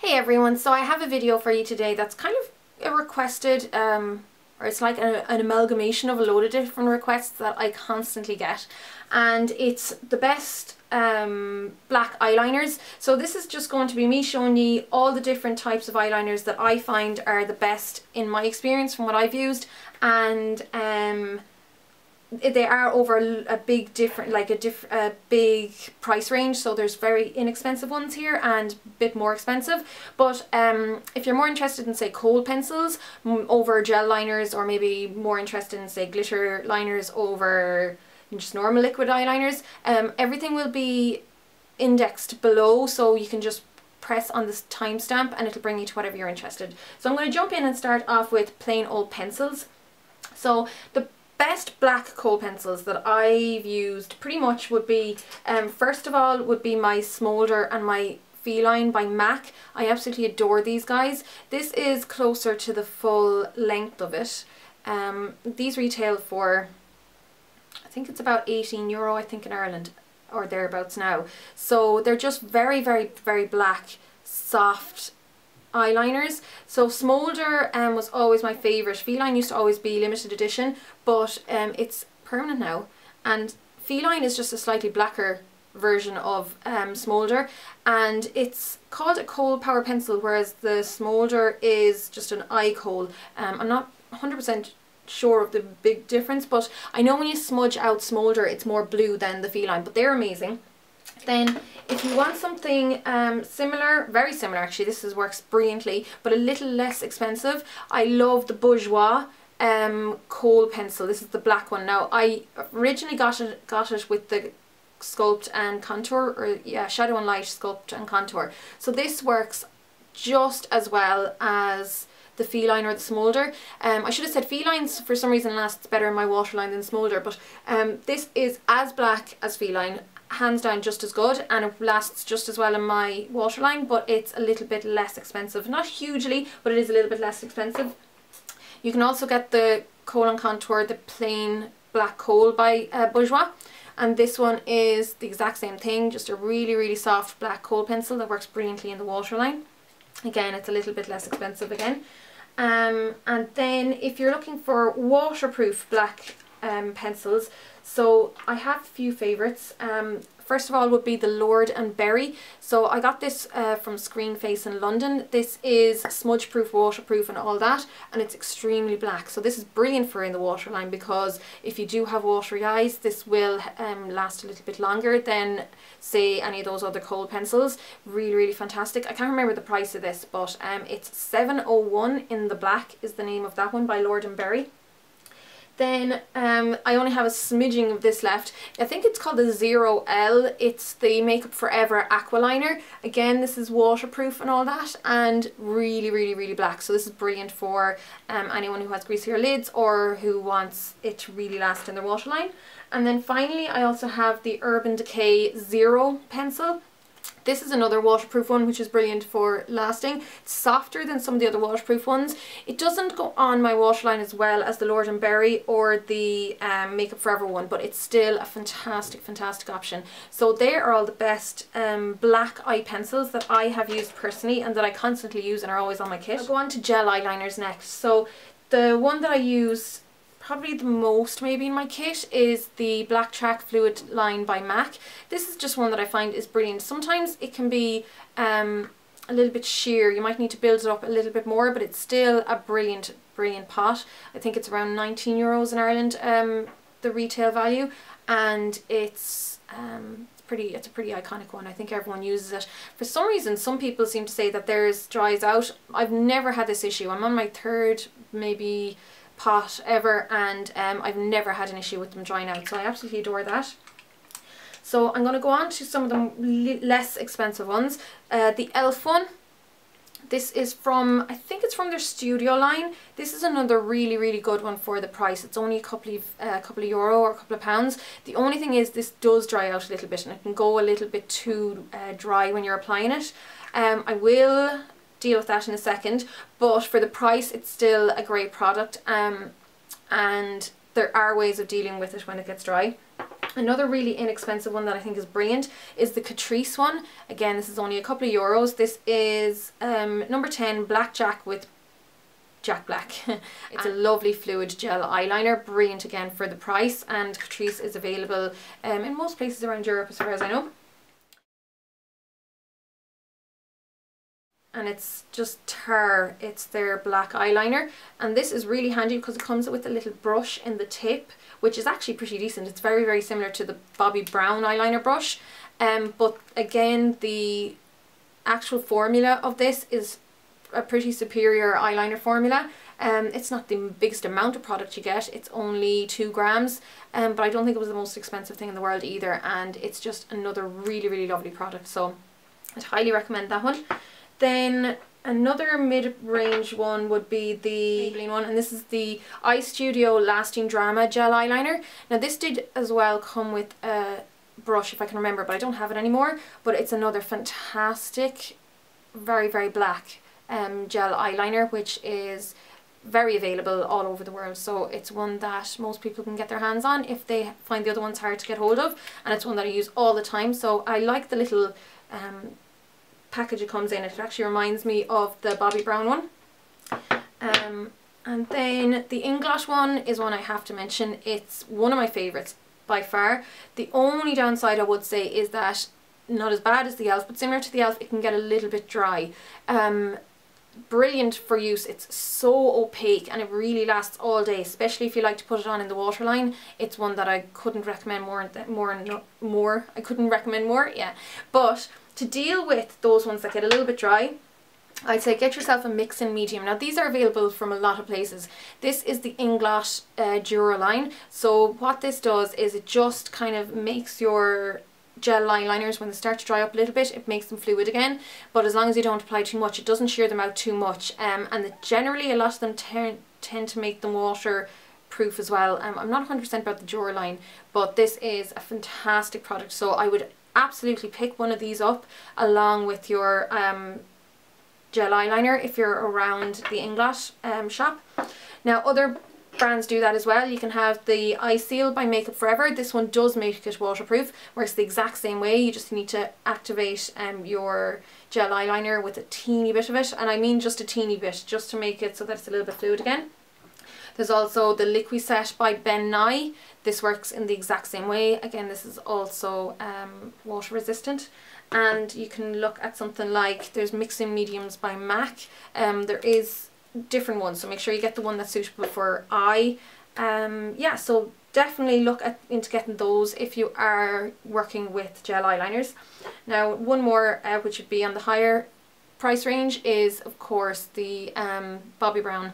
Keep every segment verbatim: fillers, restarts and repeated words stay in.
Hey everyone, so I have a video for you today that's kind of a requested, um, or it's like a, an amalgamation of a load of different requests that I constantly get, and it's the best um, black eyeliners. So this is just going to be me showing you all the different types of eyeliners that I find are the best in my experience from what I've used, and um, they are over a big different, like a, diff a big price range, so there's very inexpensive ones here and a bit more expensive. But um, if you're more interested in, say, cold pencils over gel liners, or maybe more interested in, say, glitter liners over just normal liquid eyeliners, um, everything will be indexed below, so you can just press on this timestamp and it'll bring you to whatever you're interested. So I'm going to jump in and start off with plain old pencils. So the best black coal pencils that I've used pretty much would be, um, first of all, would be my Smolder and my Feline by MAC. I absolutely adore these guys. This is closer to the full length of it. Um, these retail for, I think it's about eighteen euro, I think, in Ireland, or thereabouts now. So they're just very, very, very black, soft eyeliners. So Smolder um, was always my favourite. Feline used to always be limited edition, but um, it's permanent now, and Feline is just a slightly blacker version of um, Smolder, and it's called a coal power pencil, whereas the Smolder is just an eye coal. Um, I'm not one hundred percent sure of the big difference, but I know when you smudge out Smolder it's more blue than the Feline, but they're amazing. Then if you want something um, similar, very similar actually, this is, works brilliantly, but a little less expensive, I love the Bourjois um, coal pencil. This is the black one. Now I originally got it, got it with the sculpt and contour, or yeah, shadow and light, sculpt and contour. So this works just as well as the Feline or the Smolder. Um, I should have said Felines for some reason lasts better in my waterline than Smolder, but um, this is as black as Feline, hands down, just as good, and it lasts just as well in my waterline, but it's a little bit less expensive. Not hugely, but it is a little bit less expensive. You can also get the Coal and Contour, the plain black coal by uh, Bourjois, and this one is the exact same thing, just a really, really soft black coal pencil that works brilliantly in the waterline. Again, it's a little bit less expensive again. Um, and then if you're looking for waterproof black um, pencils, so I have a few favourites. Um, first of all would be the Lord and Berry. So I got this uh, from Screenface in London. This is smudge proof, waterproof and all that, and it's extremely black. So this is brilliant for in the waterline, because if you do have watery eyes, this will um, last a little bit longer than, say, any of those other coal pencils. Really, really fantastic. I can't remember the price of this, but um, it's seven oh one in the black is the name of that one by Lord and Berry. Then um, I only have a smidging of this left. I think it's called the Zero L. It's the Makeup Forever Aqualiner. Again, this is waterproof and all that, and really, really, really black. So this is brilliant for um, anyone who has greasier lids or who wants it to really last in their waterline. And then finally, I also have the Urban Decay Zero pencil. This is another waterproof one, which is brilliant for lasting. It's softer than some of the other waterproof ones. It doesn't go on my waterline as well as the Lord and Berry or the um, Makeup Forever one, but it's still a fantastic, fantastic option. So they are all the best um, black eye pencils that I have used personally, and that I constantly use and are always on my kit. I'll go on to gel eyeliners next. So the one that I use probably the most maybe in my kit is the Black Track Fluid Line by MAC. This is just one that I find is brilliant. Sometimes it can be um, a little bit sheer. You might need to build it up a little bit more, but it's still a brilliant, brilliant pot. I think it's around nineteen euros in Ireland, um, the retail value, and it's um, it's pretty. It's a pretty iconic one. I think everyone uses it. For some reason, some people seem to say that theirs dries out. I've never had this issue. I'm on my third, maybe, pot ever, and um, I've never had an issue with them drying out, so I absolutely adore that. So I'm going to go on to some of the less expensive ones. Uh, the e l f one, this is from, I think it's from their Studio line. This is another really, really good one for the price. It's only a couple of uh, couple of euro or a couple of pounds. The only thing is this does dry out a little bit, and it can go a little bit too uh, dry when you're applying it. Um, I will deal with that in a second, but for the price it's still a great product, um, and there are ways of dealing with it when it gets dry. Another really inexpensive one that I think is brilliant is the Catrice one. Again, this is only a couple of euros. This is um, number ten, Black Jack with Jack Black. It's a lovely fluid gel eyeliner, brilliant again for the price, and Catrice is available um, in most places around Europe as far as I know. And it's just Tar, it's their black eyeliner, and this is really handy because it comes with a little brush in the tip, which is actually pretty decent. It's very very similar to the Bobbi Brown eyeliner brush, um, but again the actual formula of this is a pretty superior eyeliner formula. Um, it's not the biggest amount of product you get, it's only two grams, um, but I don't think it was the most expensive thing in the world either, and it's just another really really lovely product, so I'd highly recommend that one. Then another mid-range one would be the Maybelline one, and this is the Eye Studio Lasting Drama Gel Eyeliner. Now this did as well come with a brush if I can remember, but I don't have it anymore, but it's another fantastic, very very black um, gel eyeliner, which is very available all over the world, so it's one that most people can get their hands on if they find the other ones hard to get hold of, and it's one that I use all the time. So I like the little um, package it comes in. It actually reminds me of the Bobbi Brown one. Um, and then the Inglot one is one I have to mention. It's one of my favourites by far. The only downside I would say is that, not as bad as the e l f, but similar to the e l f, it can get a little bit dry. Um, brilliant for use, it's so opaque and it really lasts all day, especially if you like to put it on in the waterline. It's one that I couldn't recommend more, more, more, I couldn't recommend more, yeah. But to deal with those ones that get a little bit dry, I'd say get yourself a mix and medium. Now these are available from a lot of places. This is the Inglot uh, Dura Line. So what this does is it just kind of makes your gel eyeliners, when they start to dry up a little bit, it makes them fluid again, but as long as you don't apply too much, it doesn't shear them out too much, um, and that generally a lot of them ten tend to make them water proof as well. um, I'm not one hundred percent about the Dura Line, but this is a fantastic product, so I would absolutely pick one of these up along with your um, gel eyeliner if you're around the Inglot um, shop. Now other brands do that as well. You can have the Eye Seal by Makeup Forever. This one does make it waterproof, works the exact same way, you just need to activate um, your gel eyeliner with a teeny bit of it, and I mean just a teeny bit, just to make it so that it's a little bit fluid again. There's also the Liqui Set by Ben Nye. This works in the exact same way. Again, this is also um, water resistant. And you can look at something like, there's Mixing Mediums by M A C. Um, there is different ones, so make sure you get the one that's suitable for eye. Um, yeah, so definitely look at, into getting those if you are working with gel eyeliners. Now, one more, uh, which would be on the higher price range, is of course the um, Bobbi Brown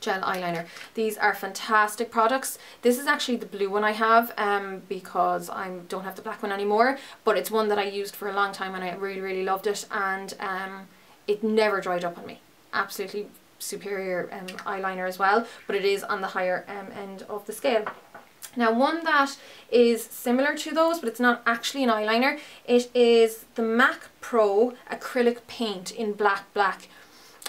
gel eyeliner. These are fantastic products. This is actually the blue one I have, um, because I don't have the black one anymore, but it's one that I used for a long time and I really really loved it, and um, it never dried up on me. Absolutely superior um, eyeliner as well, but it is on the higher um, end of the scale. Now one that is similar to those, but it's not actually an eyeliner, it is the M A C Pro acrylic paint in black black.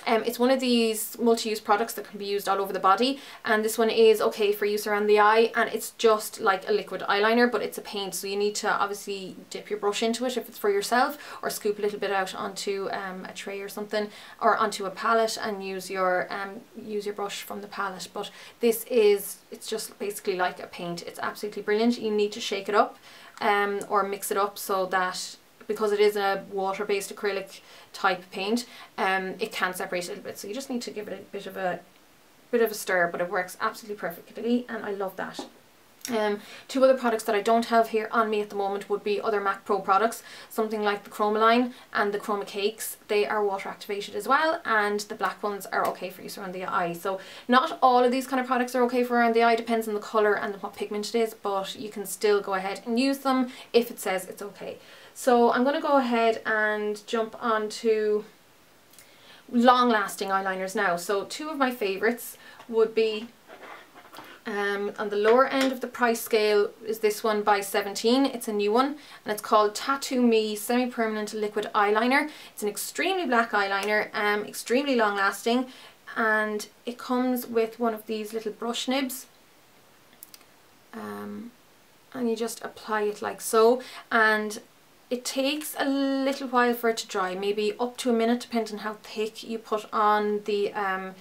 Um, it's one of these multi-use products that can be used all over the body, and this one is okay for use around the eye, and it's just like a liquid eyeliner, but it's a paint, so you need to obviously dip your brush into it if it's for yourself, or scoop a little bit out onto um, a tray or something, or onto a palette, and use your um, use your brush from the palette. But this is, it's just basically like a paint. It's absolutely brilliant. You need to shake it up um, or mix it up so that, because it is a water-based acrylic type paint, um, it can separate a little bit, so you just need to give it a bit of a bit of a stir, but it works absolutely perfectly, and I love that. Um, two other products that I don't have here on me at the moment would be other M A C Pro products, something like the Chromaline and the Chroma Cakes. They are water activated as well, and the black ones are okay for use around the eye. So not all of these kind of products are okay for around the eye, depends on the colour and what pigment it is, but you can still go ahead and use them if it says it's okay. So I'm going to go ahead and jump on to long-lasting eyeliners now. So two of my favourites would be, um, on the lower end of the price scale, is this one by seventeen. It's a new one, and it's called Tattoo Me Semi-Permanent Liquid Eyeliner. It's an extremely black eyeliner, um, extremely long-lasting, and it comes with one of these little brush nibs. Um, and you just apply it like so, and it takes a little while for it to dry, maybe up to a minute depending on how thick you put on the um,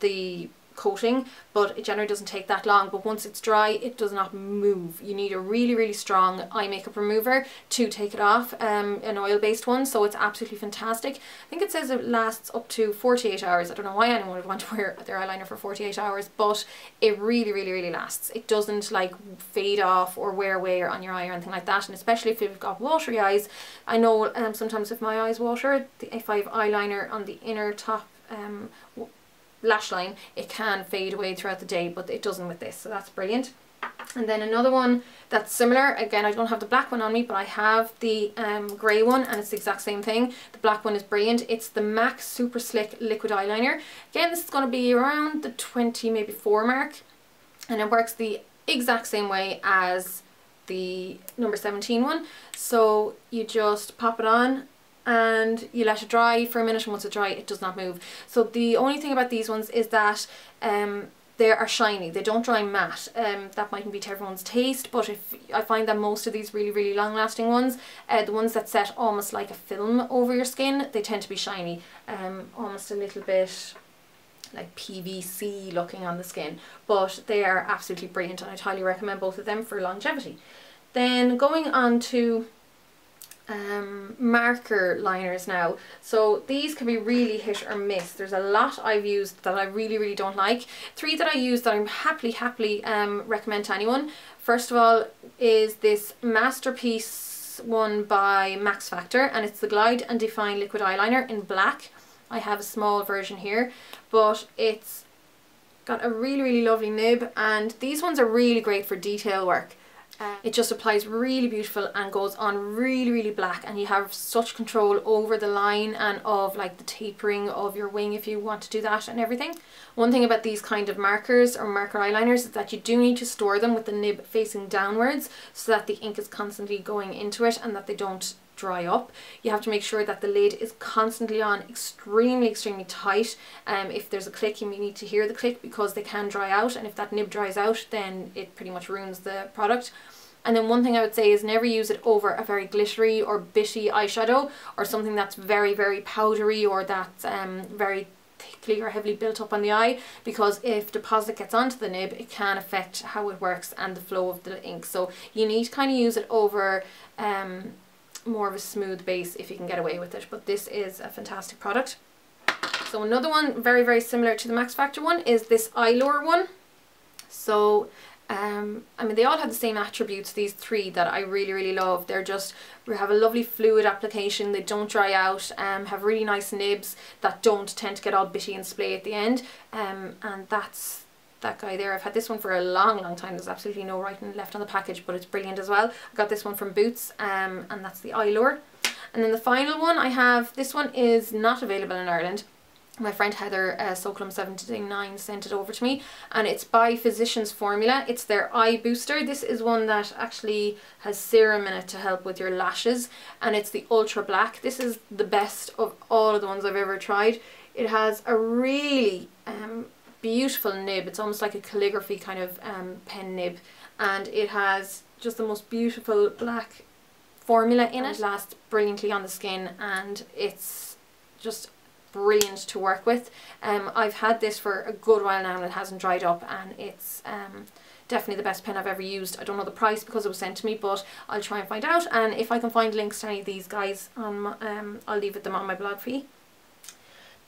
the coating, but it generally doesn't take that long. But once it's dry, it does not move. You need a really really strong eye makeup remover to take it off, um, an oil based one, so it's absolutely fantastic. I think it says it lasts up to forty-eight hours. I don't know why anyone would want to wear their eyeliner for forty-eight hours, but it really really really lasts. It doesn't like fade off or wear away or on your eye or anything like that, and especially if you've got watery eyes. I know um, sometimes if my eyes water, if I have eyeliner on the inner top um, lash line, it can fade away throughout the day, but it doesn't with this, so that's brilliant. And then another one that's similar, again I don't have the black one on me, but I have the um, grey one, and it's the exact same thing. The black one is brilliant. It's the MAC Super Slick Liquid Eyeliner. Again, this is going to be around the twenty, maybe four mark, and it works the exact same way as the number seventeen one. So you just pop it on and you let it dry for a minute, and once it's dry it does not move. So the only thing about these ones is that um, they are shiny, they don't dry matte. Um, that mightn't be to everyone's taste, but if I find that most of these really really long lasting ones, uh, the ones that set almost like a film over your skin, they tend to be shiny, um, almost a little bit like P V C looking on the skin, but they are absolutely brilliant, and I'd highly recommend both of them for longevity. Then going on to Um, marker liners now. So these can be really hit or miss. There's a lot I've used that I really really don't like. Three that I use that I'm happily happily um, recommend to anyone. First of all is this masterpiece one by Max Factor, and it's the Glide and Define Liquid Eyeliner in black. I have a small version here, but it's got a really really lovely nib, and these ones are really great for detail work. It just applies really beautiful and goes on really really black, and you have such control over the line and of like the tapering of your wing if you want to do that and everything. One thing about these kind of markers or marker eyeliners is that you do need to store them with the nib facing downwards so that the ink is constantly going into it and that they don't dry up. You have to make sure that the lid is constantly on, extremely extremely tight. Um, if there's a click, you may need to hear the click because they can dry out, and if that nib dries out then it pretty much ruins the product. And then one thing I would say is never use it over a very glittery or bitty eyeshadow or something that's very very powdery or that's um, very thickly or heavily built up on the eye, because if deposit gets onto the nib it can affect how it works and the flow of the ink. So you need to kind of use it over um, more of a smooth base if you can get away with it, but this is a fantastic product. So another one very very similar to the Max Factor one is this Eyelure one. So um, I mean they all have the same attributes, these three that I really really love. They're just, we have a lovely fluid application, they don't dry out, um, have really nice nibs that don't tend to get all bitty and splay at the end, um, and that's that guy there. I've had this one for a long long time. There's absolutely no writing left on the package, but it's brilliant as well. I got this one from Boots, um, and that's the Eyelure. And then the final one I have, this one is not available in Ireland. My friend Heather uh, Soclum seventy-nine sent it over to me, and it's by Physicians Formula. It's their Eye Booster. This is one that actually has serum in it to help with your lashes, and it's the Ultra Black. This is the best of all of the ones I've ever tried. It has a really um, beautiful nib. It's almost like a calligraphy kind of um, pen nib, and it has just the most beautiful black formula in it. It lasts brilliantly on the skin, and it's just brilliant to work with. Um, I've had this for a good while now and it hasn't dried up, and it's um, definitely the best pen I've ever used. I don't know the price because it was sent to me, but I'll try and find out, and if I can find links to any of these guys on my, um, I'll leave them on my blog for you.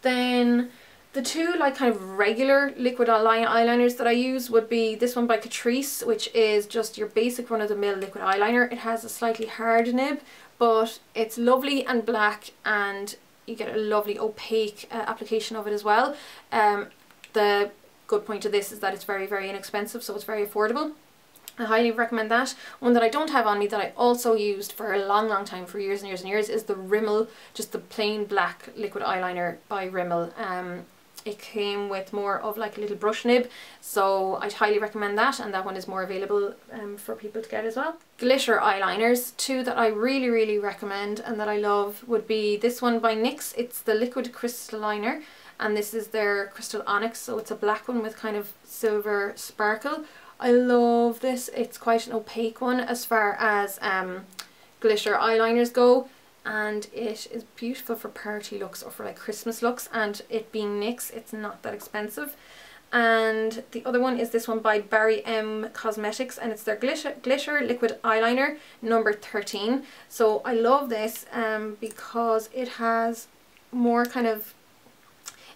Then the two like kind of regular liquid eyeliners that I use would be this one by Catrice, which is just your basic run-of-the-mill liquid eyeliner. It has a slightly hard nib, but it's lovely and black, and you get a lovely opaque uh, application of it as well. Um, the good point of this is that it's very very inexpensive, so it's very affordable. I highly recommend that. One that I don't have on me that I also used for a long long time, for years and years and years, is the Rimmel, just the plain black liquid eyeliner by Rimmel. Um, It came with more of like a little brush nib, so I'd highly recommend that, and that one is more available um, for people to get as well. Glitter eyeliners, two that I really really recommend and that I love, would be this one by NYX. It's the Liquid Crystal Liner, and this is their Crystal Onyx, so it's a black one with kind of silver sparkle. I love this. It's quite an opaque one as far as um, glitter eyeliners go, and it is beautiful for party looks or for like Christmas looks, and it being NYX, it's not that expensive. And the other one is this one by Barry M Cosmetics, and it's their glitter glitter liquid eyeliner number thirteen. So I love this um because it has more kind of,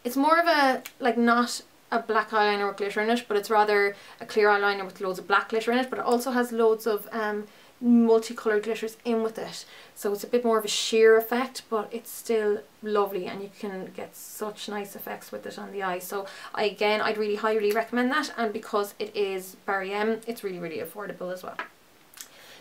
it's more of a like not a black eyeliner with glitter in it, but it's rather a clear eyeliner with loads of black glitter in it, but it also has loads of um multicolored glitters in with it, so it's a bit more of a sheer effect, but it's still lovely, and you can get such nice effects with it on the eye. So I, again, I'd really highly recommend that, and because it is Barry M, it's really really affordable as well.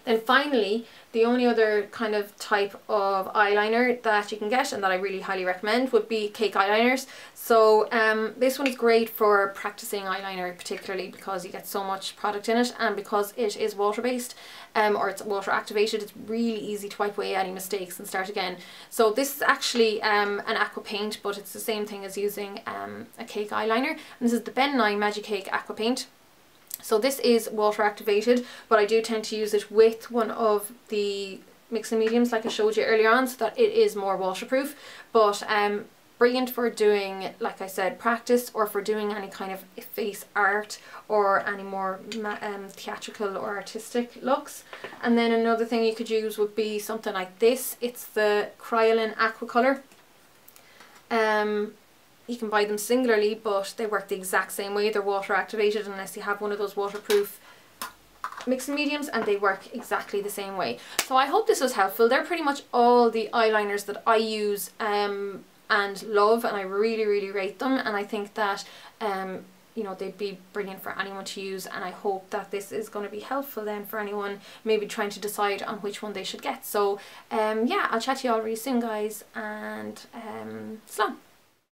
Then finally, the only other kind of type of eyeliner that you can get and that I really highly recommend would be cake eyeliners. So um, this one is great for practicing eyeliner, particularly because you get so much product in it, and because it is water-based um, or it's water activated, it's really easy to wipe away any mistakes and start again. So this is actually um, an aqua paint, but it's the same thing as using um, a cake eyeliner. And this is the Ben nine Magic Cake Aqua Paint. So this is water activated, but I do tend to use it with one of the mix and mediums like I showed you earlier on, so that it is more waterproof. But um, brilliant for doing, like I said, practice, or for doing any kind of face art or any more um, theatrical or artistic looks. And then another thing you could use would be something like this. It's the Cryoline Aqua Colour. Um, You can buy them singularly, but they work the exact same way. They're water activated unless you have one of those waterproof mix and mediums, and they work exactly the same way. So I hope this was helpful. They're pretty much all the eyeliners that I use um, and love, and I really really rate them, and I think that um, you know, they'd be brilliant for anyone to use, and I hope that this is going to be helpful then for anyone maybe trying to decide on which one they should get. So um, yeah, I'll chat to you all really soon, guys, and um, slán.